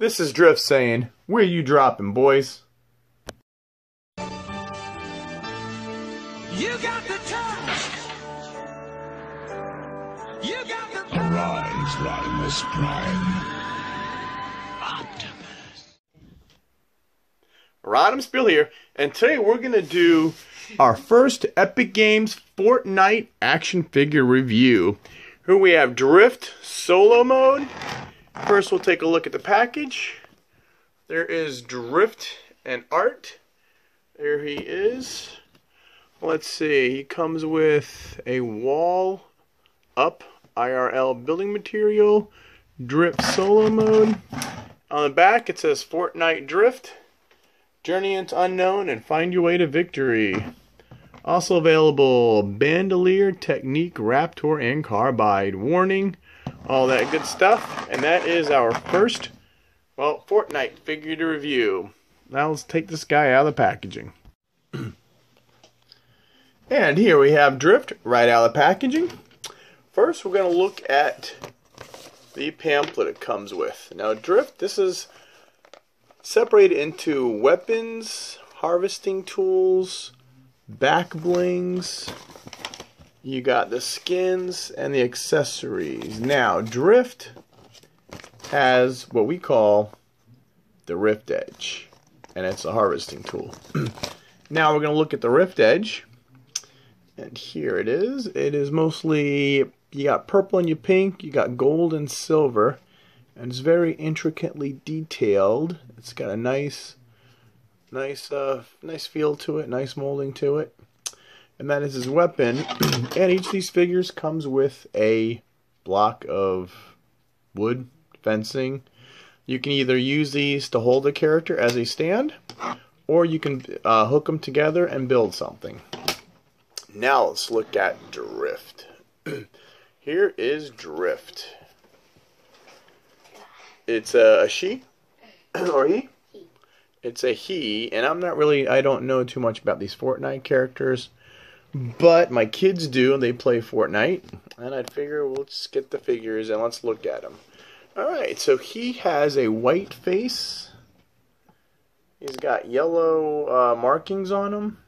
This is Drift saying, where you dropping, boys? You got the task! You got the power! Arise, Rodimus Prime. Optimus. Rodimusbill here, and today we're going to do our first Epic Games Fortnite action figure review. Here we have Drift Solo Mode. First, we'll take a look at the package. There is Drift and art. There he is. Let's see. He comes with a wall up IRL building material. Drift Solo Mode. On the back, it says Fortnite Drift. Journey into unknown and find your way to victory. Also available Bandolier, Technique, Raptor, and Carbide. Warning. All that good stuff, and that is our first, well, Fortnite figure to review. Now let's take this guy out of the packaging. And here we have Drift right out of the packaging. First, we're going to look at the pamphlet it comes with. Now, Drift, this is separated into weapons, harvesting tools, back blings. You got the skins and the accessories. Now, Drift has what we call the Rift Edge, and it's a harvesting tool. Now we're going to look at the Rift Edge, and here it is. It is mostly, you got purple and you pink, you got gold and silver, and it's very intricately detailed. It's got a nice feel to it, nice molding to it. And that is his weapon, and each of these figures comes with a block of wood fencing. You can either use these to hold the character as a stand, or you can hook them together and build something. Now let's look at Drift. Here is Drift. It's a she, or he? It's a he, and I'm not really, I don't know too much about these Fortnite characters. But my kids do, and they play Fortnite, and I figure we'll just get the figures and let's look at them. Alright, so he has a white face. He's got yellow markings on him.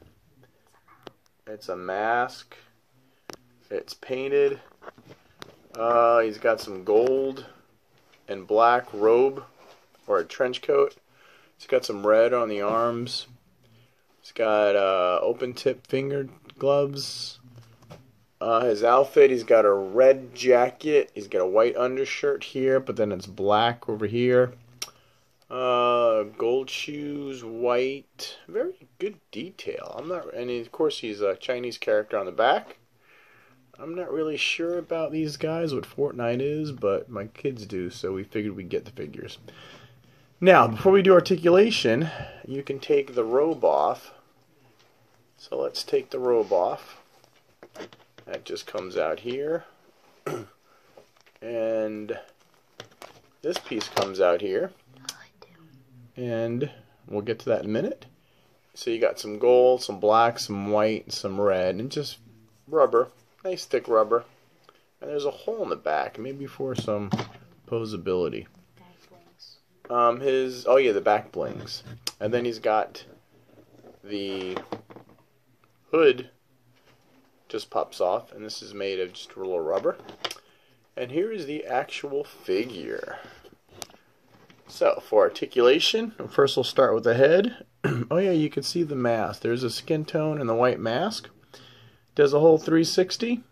It's a mask. It's painted. He's got some gold and black robe, or a trench coat. He's got some red on the arms. He's got open tip finger gloves. His outfit, he's got a red jacket, he's got a white undershirt here, but then it's black over here. Gold shoes, white, very good detail. I'm not, and of course he's a Chinese character on the back. I'm not really sure about these guys, what Fortnite is, but my kids do, so we figured we'd get the figures. Now, before we do articulation, you can take the robe off. So let's take the robe off. That just comes out here. And this piece comes out here. And we'll get to that in a minute. So you got some gold, some black, some white, some red, and just rubber. Nice thick rubber. And there's a hole in the back, maybe for some posability. Oh yeah, the back blings. And then he's got the hood just pops off, and this is made of just a little rubber. And here is the actual figure. So, for articulation, first we'll start with the head. Oh yeah, you can see the mask. There's a skin tone and the white mask. Does a whole 360.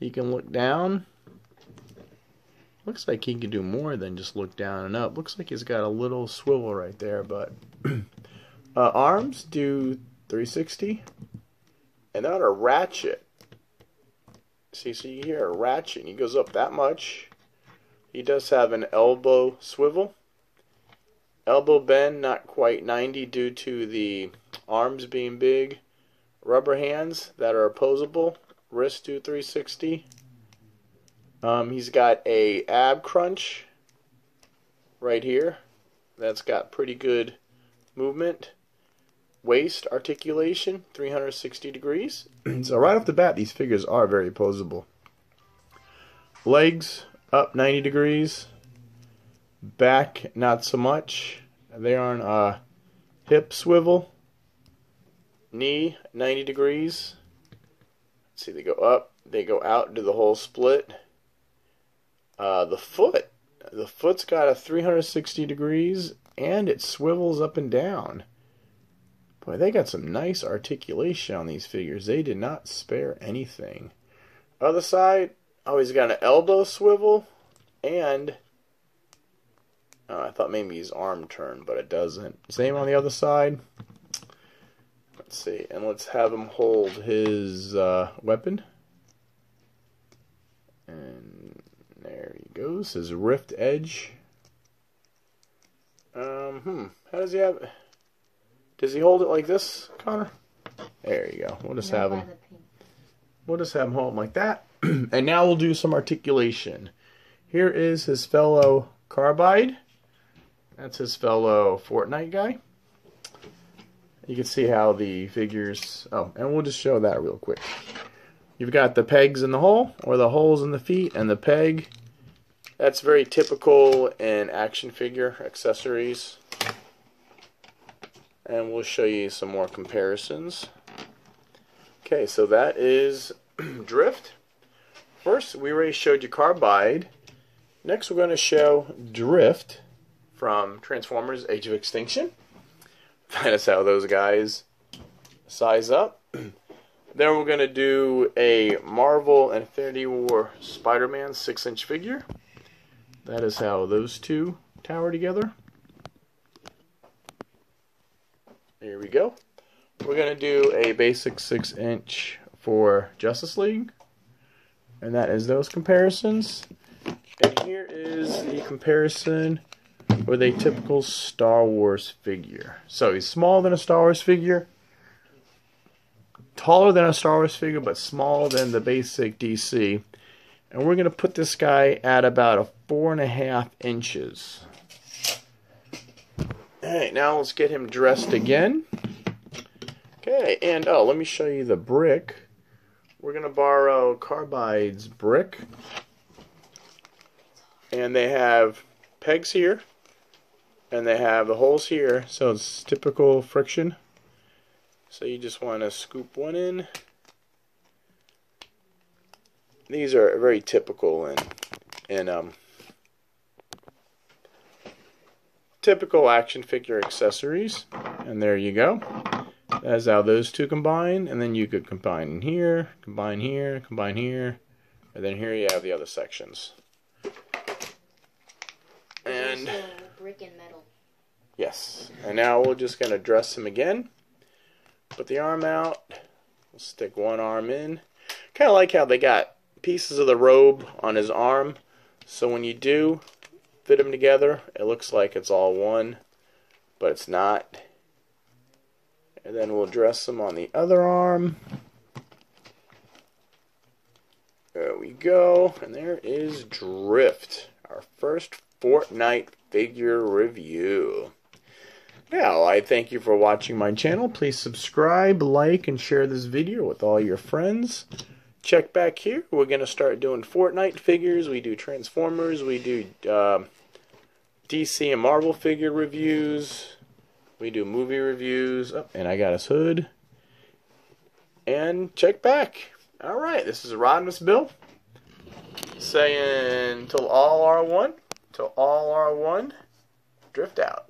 You can look down. Looks like he can do more than just look down and up. Looks like he's got a little swivel right there, but arms do 360, and then on a ratchet. See, so you hear a ratchet, and he goes up that much. He does have an elbow swivel, elbow bend, not quite 90 due to the arms being big. Rubber hands that are opposable. Wrist do 360. He's got a ab crunch right here. That's got pretty good movement. Waist articulation, 360 degrees. So right off the bat, these figures are very posable. Legs up 90 degrees. Back, not so much. They're on hip swivel. Knee, 90 degrees. Let's see, they go up, they go out, do the whole split. The foot. The foot's got a 360 degrees, and it swivels up and down. Boy, they got some nice articulation on these figures. They did not spare anything. Other side, oh, he's got an elbow swivel, and I thought maybe his arm turned, but it doesn't. Same on the other side. Let's see, and let's have him hold his weapon. And there he goes, his Rift Edge. How does he have it? Does he hold it like this, Connor? There you go. We'll just have him. We'll just have him hold him like that. And now we'll do some articulation. Here is his fellow Carbide. That's his fellow Fortnite guy. You can see how the figures... Oh, and we'll just show that real quick. You've got the pegs in the hole, or the holes in the feet, and the peg. That's very typical in action figure accessories. And we'll show you some more comparisons. Okay, so that is Drift. First, we already showed you Carbide. Next, we're going to show Drift from Transformers Age of Extinction. That is how those guys size up. Then we're going to do a Marvel Infinity War Spider-Man 6-inch figure. That is how those two tower together. Here we go. We're going to do a basic 6-inch for Justice League. And that is those comparisons. And here is the comparison with a typical Star Wars figure. So he's smaller than a Star Wars figure, taller than a Star Wars figure, but smaller than the basic DC. And we're going to put this guy at about a 4.5 inches. Alright, now let's get him dressed again. Okay, and let me show you the brick. We're going to borrow Carbide's brick. And they have pegs here, and they have the holes here, so it's typical friction. So you just want to scoop one in. These are very typical typical action figure accessories. And there you go. That's how those two combine, and then you could combine here, combine here, combine here, and then here you have the other sections. And brick and metal. Yes. And now we're just going to dress him again. Put the arm out. We'll stick one arm in. Kind of like how they got pieces of the robe on his arm. So when you do fit them together, it looks like it's all one, but it's not. And then we'll dress him on the other arm. There we go. And there is Drift, our first Fortnite figure review. Now, I thank you for watching my channel. Please subscribe, like, and share this video with all your friends. Check back here. We're going to start doing Fortnite figures. We do Transformers. We do DC and Marvel figure reviews. We do movie reviews. Oh, and I got his hood. And check back. All right, this is Rodimusbill saying till all are one. Drift out.